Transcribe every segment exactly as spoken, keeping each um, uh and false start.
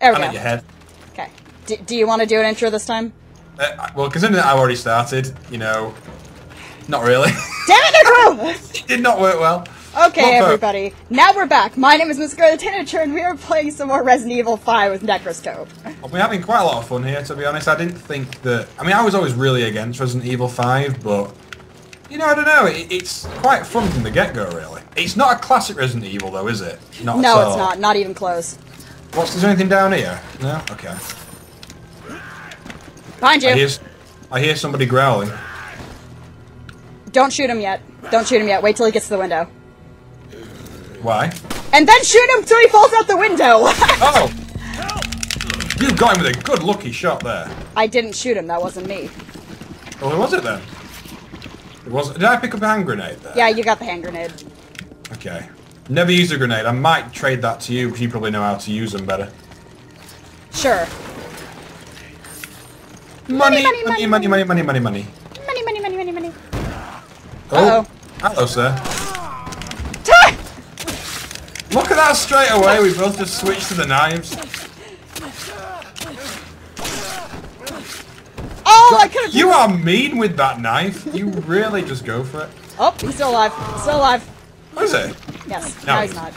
There we I'm go. At your head. Okay. Do, do you want to do an intro this time? Uh, well, considering that I've already started, you know, not really. Damn it, Necro! It did not work well. Okay, well, everybody. Now we're back. My name is Miss Scarlett Tanager, and we are playing some more Resident Evil five with Necroscope. We're having quite a lot of fun here, to be honest. I didn't think that... I mean, I was always really against Resident Evil five, but... You know, I don't know. It, it's quite fun from the get-go, really. It's not a classic Resident Evil, though, is it? Not no, at all. It's not. Not even close. What's... Is there anything down here? No? Okay. Behind you! I hear, I hear somebody growling. Don't shoot him yet. Don't shoot him yet. Wait till he gets to the window. Why? And then shoot him till he falls out the window! Oh! You got him with a good lucky shot there. I didn't shoot him. That wasn't me. Well, who was it then? It wasn't. Did I pick up a hand grenade there? Yeah, you got the hand grenade. Okay. Never used a grenade. I might trade that to you because you probably know how to use them better. Sure. Money, money, money, money, money, money, money, money. Money, money, money, money, money. Oh. Hello, sir. Look at that straight away. We both just switched to the knives. Oh, I could have. You are mean with that knife. You really just go for it. Oh, he's still alive. Still alive. What is it? Yes. No, no he's not.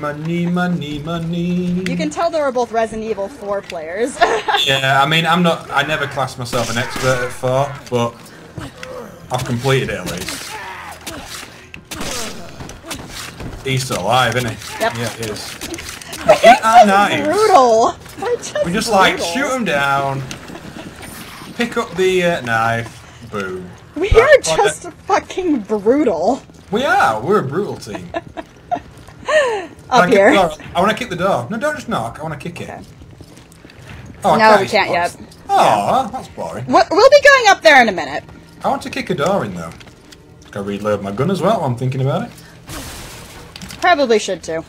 Money, money, money. You can tell they were both Resident Evil four players. Yeah, I mean, I'm not. I never classed myself an expert at four, but I've completed it at least. He's still alive, isn't he? Yep. Yeah, he is. Eat our knives. Brutal. We're just, we just like shoot him down. Pick up the uh, knife. Boom. We Back are just it. fucking brutal. We are. We're a brutal team. Up here. I want to kick the door. No, don't just knock. I want to kick it. Okay. Oh, no, we can't yet. Oh, yeah. That's boring. We'll, we'll be going up there in a minute. I want to kick a door in though. Gotta reload my gun as well. While I'm thinking about it. Probably should too.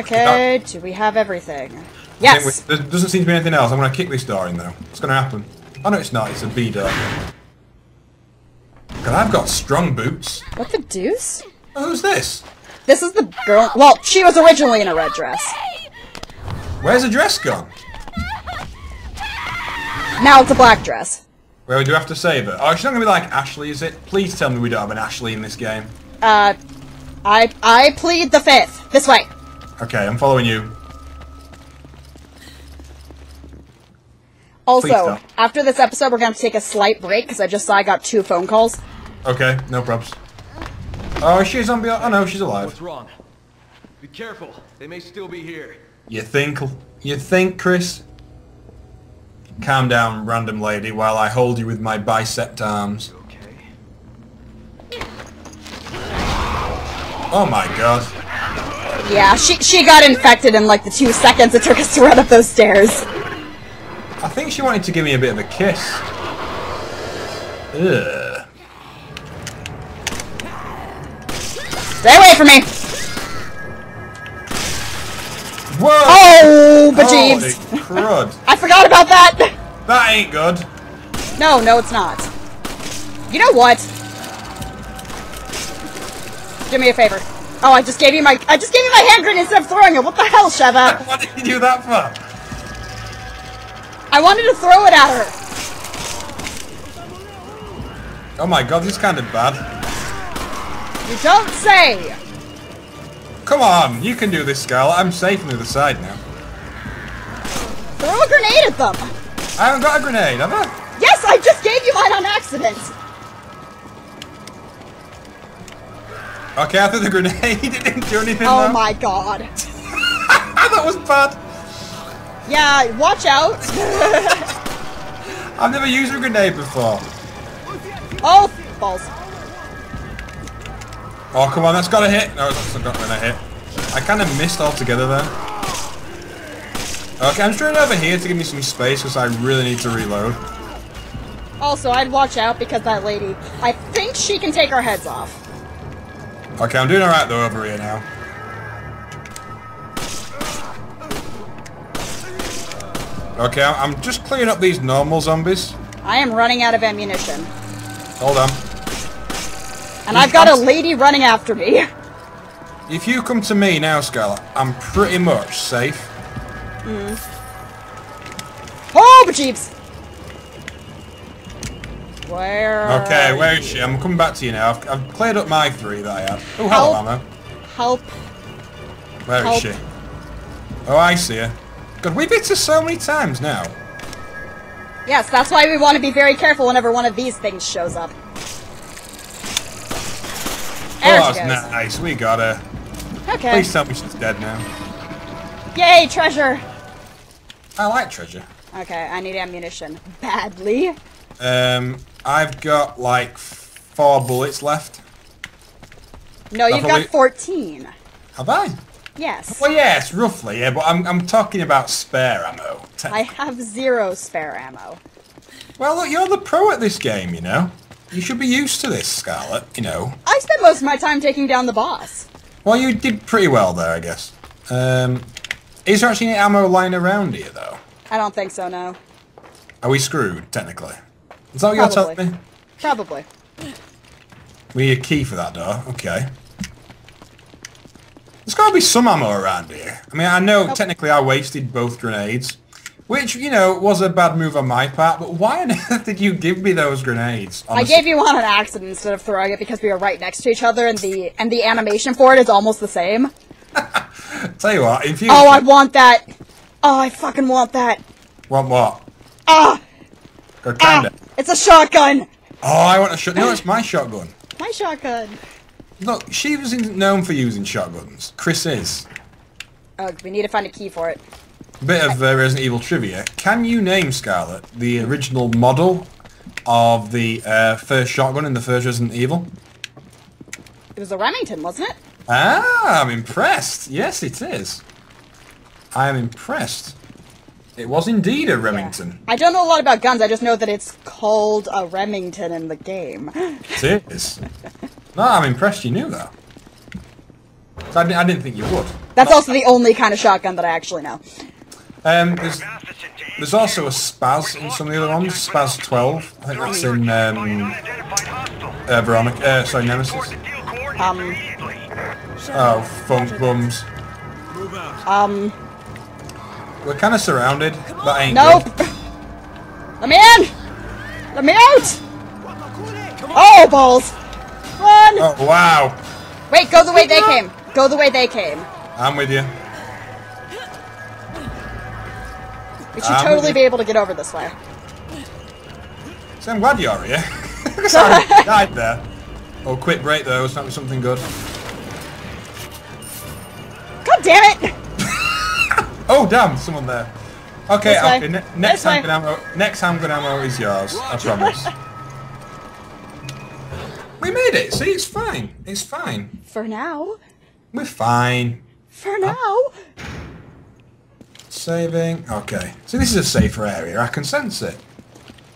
Okay, do we have everything? Yes! There doesn't seem to be anything else. I'm going to kick this door in, though. What's going to happen? Oh, no, it's not. It's a B door. God, I've got strong boots. What the deuce? Oh, who's this? This is the girl... Well, she was originally in a red dress. Where's the dress gone? Now it's a black dress. Well, we do have to save her. Oh, she's not going to be like Ashley, is it? Please tell me we don't have an Ashley in this game. Uh, I I plead the fifth. This way. Okay, I'm following you. Also, after this episode, we're going to take a slight break, because I just saw I got two phone calls. Okay, no probs. Oh, she's on beyond. Oh, no, she's alive. What's wrong? Be careful. They may still be here. You think? You think, Chris? Calm down, random lady, while I hold you with my bicep arms. Okay. Oh my god. Yeah, she she got infected in like the two seconds it took us to run up those stairs. I think she wanted to give me a bit of a kiss. Ugh. Stay away from me! Whoa! Oh, bejeebs! Holy crud. I forgot about that! That ain't good. No, no, it's not. You know what? Do me a favor. Oh, I just gave you my- I just gave you my hand grenade instead of throwing it! What the hell, Sheva? What did you do that for? I wanted to throw it at her! Oh my god, this is kind of bad. You don't say! Come on, you can do this, Scarlett. I'm safe on the other side now. Throw a grenade at them! I haven't got a grenade, have I? Yes, I just gave you mine on accident! Okay, I threw the grenade. It didn't do anything, Oh though. my god. That was bad. Yeah, watch out. I've never used a grenade before. Oh, balls. Oh, come on, that's got a hit. No, it's not going to hit. I kind of missed altogether there. Okay, I'm straight over here to give me some space because I really need to reload. Also, I'd watch out because that lady, I think she can take our heads off. Okay, I'm doing alright though over here now. Okay, I'm just clearing up these normal zombies. I am running out of ammunition. Hold on. And I've got a lady running after me. If you come to me now, Scarlett, I'm pretty much safe. Mm. Oh, bejeebs! Where? Okay, are where you? Is she? I'm coming back to you now. I've, I've cleared up my three that I had. Oh, hello, Anna. Help. Where help. Is she? Oh, I see her. God, we've hit her so many times now. Yes, that's why we want to be very careful whenever one of these things shows up. There oh, that's nice. We got her. Okay. Please tell me she's dead now. Yay, treasure! I like treasure. Okay, I need ammunition. Badly. Um, I've got, like, four bullets left. No, you've got fourteen. Have I? Yes. Well, yes, roughly, yeah, but I'm, I'm talking about spare ammo. I have zero spare ammo. Well, look, you're the pro at this game, you know. You should be used to this, Scarlett, you know. I spent most of my time taking down the boss. Well, you did pretty well there, I guess. Um, is there actually any ammo lying around here, though? I don't think so, no. Are we screwed, technically? Is that what you're telling me? Probably. We need a key for that door, okay. There's got to be some ammo around here. I mean, I know oh. technically I wasted both grenades, which, you know, was a bad move on my part, but why on earth did you give me those grenades? Honestly. I gave you one on accident instead of throwing it because we were right next to each other, and the and the animation for it is almost the same. Tell you what, if you... Oh, I want that. Oh, I fucking want that. Want what? Ah! Go ah! It. It's a shotgun! Oh, I want a shotgun. No, it's my shotgun. My shotgun. Look, she wasn't known for using shotguns. Chris is. Oh, we need to find a key for it. Bit of uh, Resident Evil trivia. Can you name, Scarlett, the original model of the uh, first shotgun in the first Resident Evil? It was a Remington, wasn't it? Ah, I'm impressed. Yes, it is. I am impressed. It was indeed a Remington. Yeah. I don't know a lot about guns. I just know that it's called a Remington in the game. It is. No, I'm impressed you knew that. So I, I didn't think you would. That's also the only kind of shotgun that I actually know. Um, there's, there's also a Spaz in some of the other ones. Spaz twelve. I think that's in um, uh, Veronica. Uh, sorry, Nemesis. Um. Oh, funk bums. Um. We're kind of surrounded. That ain't nope. Good. Let me in. Let me out. Oh balls. Run! Oh, wow. Wait, go the way they came. Go the way they came. I'm with you. We should I'm totally be able to get over this way. So I'm glad you are here. Sorry, died there. Oh, quick break though. It's not something good. God damn it! Oh, damn, someone there. Okay, okay. Ne next handgun ammo, next handgun ammo is yours, I promise. We made it. See, it's fine. It's fine. For now. We're fine. For now. Uh, saving. Okay. So this is a safer area. I can sense it.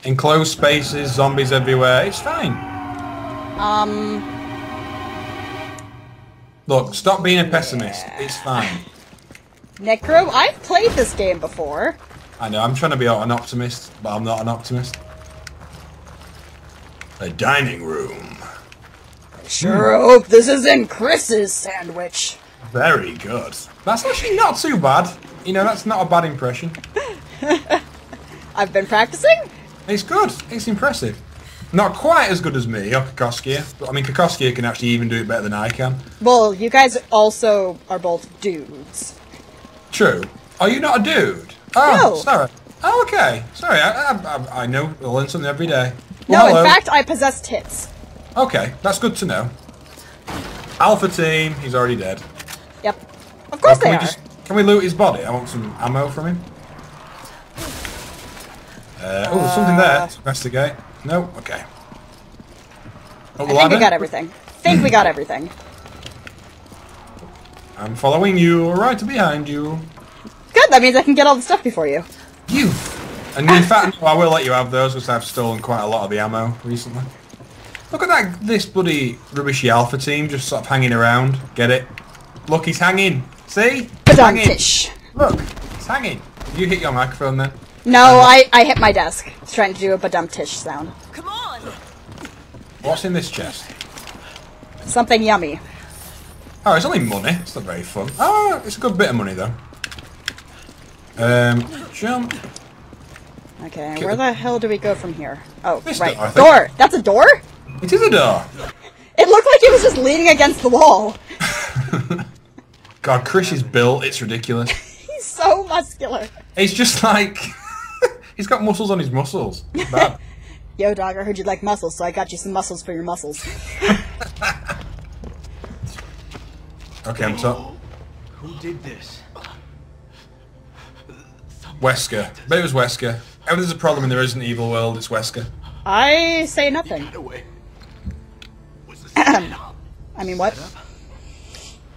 Enclosed spaces, zombies everywhere. It's fine. Um. Look, stop being a pessimist. Yeah. It's fine. Necro, I've played this game before. I know. I'm trying to be an optimist, but I'm not an optimist. A dining room. Sure hope this isn't Chris's sandwich. Very good. That's actually not too bad. You know, that's not a bad impression. I've been practicing? It's good. It's impressive. Not quite as good as me or Kokoskia. But I mean, Kokoskia can actually even do it better than I can. Well, you guys also are both dudes. True. Are you not a dude? Oh, no. Sorry. Oh, okay. Sorry, I, I, I know. I learn something every day. Well, no, hello. In fact, I possess tits. Okay, that's good to know. Alpha team, he's already dead. Yep. Of course they are. Just, can we loot his body? I want some ammo from him. Uh, oh, uh, something there to investigate. No? Okay. I think we got everything. think we got everything. I'm following you, right behind you. Good, that means I can get all the stuff before you. You! And in fact, I will let you have those because I've stolen quite a lot of the ammo recently. Look at that! This bloody rubbishy alpha team just sort of hanging around. Get it? Look, he's hanging. See? He's hanging. Look, he's hanging. Did you hit your microphone then? No, I I hit my desk. I was trying to do a badumtish sound. Come on. What's in this chest? Something yummy. Oh, it's only money. It's not very fun. Oh, it's a good bit of money though. Um, jump. Okay, Get where the... the hell do we go from here? Oh, this right. Door, door! That's a door? It is a door! It looked like it was just leaning against the wall. God, Chris is built. It's ridiculous. He's so muscular. He's just like... He's got muscles on his muscles. It's bad. Yo, dog, I heard you'd like muscles, so I got you some muscles for your muscles. Okay, I'm top. Who did this? Wesker. But it was Wesker. If there's a problem in the Resident Evil world, it's Wesker. I say nothing. I mean, what?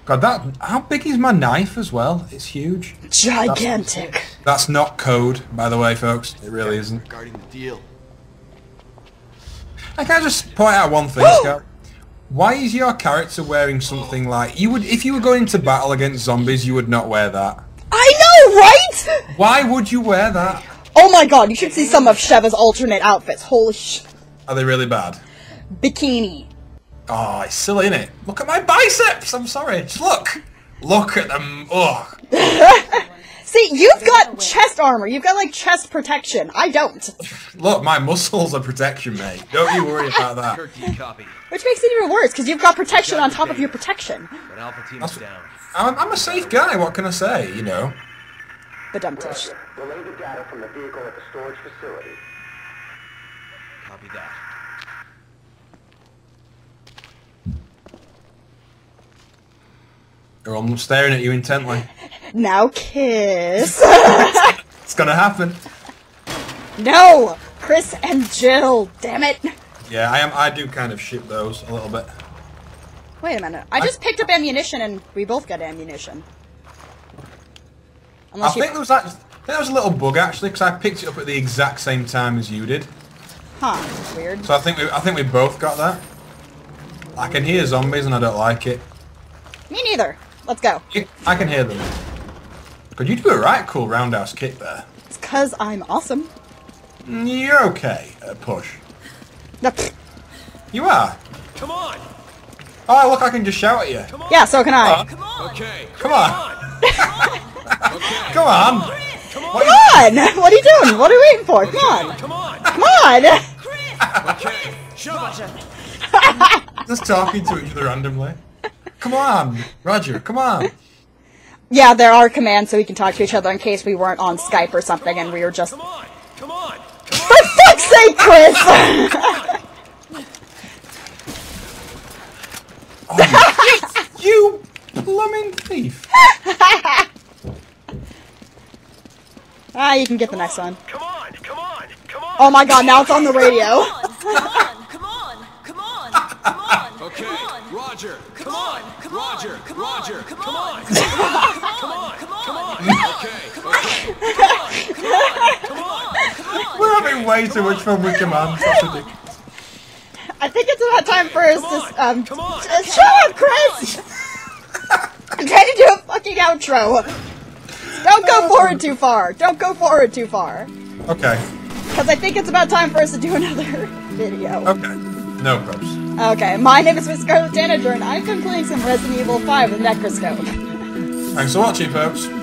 God, that... How big is my knife as well? It's huge. Gigantic. That's, that's not code, by the way, folks. It really isn't. Regarding the deal. I can just point out one thing, Scarlett. Why is your character wearing something like you would if you were going to battle against zombies? You would not wear that. I know, right? Why would you wear that? Oh my God! You should see some of Sheva's alternate outfits. Holy sh! Are they really bad? Bikini. Oh, it's silly, isn't it? Look at my biceps. I'm sorry. Just look. Look at them. Oh. See, you've got chest armor. You've got, like, chest protection. I don't. Look, my muscles are protection, mate. Don't you worry about that. Which makes it even worse, because you've got protection on top of your protection. That's, I'm, I'm a safe guy, what can I say, you know? The dumb tish. Related data from the vehicle at the storage facility. Copy that. Or I'm staring at you intently. Now kiss. It's gonna happen. No, Chris and Jill. Damn it. Yeah, I am. I do kind of ship those a little bit. Wait a minute. I, I just picked up ammunition, and we both got ammunition. Unless I you... think there was that. I think there was a little bug actually, because I picked it up at the exact same time as you did. Huh. That's weird. So I think we. I think we both got that. I can hear zombies, and I don't like it. Me neither. Let's go. I can hear them. Could you do a right cool roundhouse kick there? It's because I'm awesome. You're okay at push. No. You are. Come on. Oh, look, I can just shout at you. Yeah, so can I. Oh. Come on. Okay. Come on. Come on. Come on. What are you doing? What are you waiting for? Okay. Come on. Come on. Come on. Okay. Just talking to each other randomly. Come on, Roger, come on. Yeah, there are commands so we can talk to each other in case we weren't on Skype or something and we were just... Come on, come on, come on. For fuck's sake, Chris! Oh, you plumbing thief. Ah, you can get the next one. Come on, come on, come on. Oh my God, now it's on the radio. Okay, Roger, come on, come on, Roger, come on, come on, come on, come on, okay, okay, come on, come on, come on. We're having way too much fun with commands. I think it's about time for us to, um, shut up, Chris! I'm trying to do a fucking outro. Don't go forward too far, don't go forward too far. Okay. Because I think it's about time for us to do another video. Okay, no problems. Okay, my name is Miss Scarlett Tanager, and I've been playing some Resident Evil five with Necroscope. Thanks for watching, folks.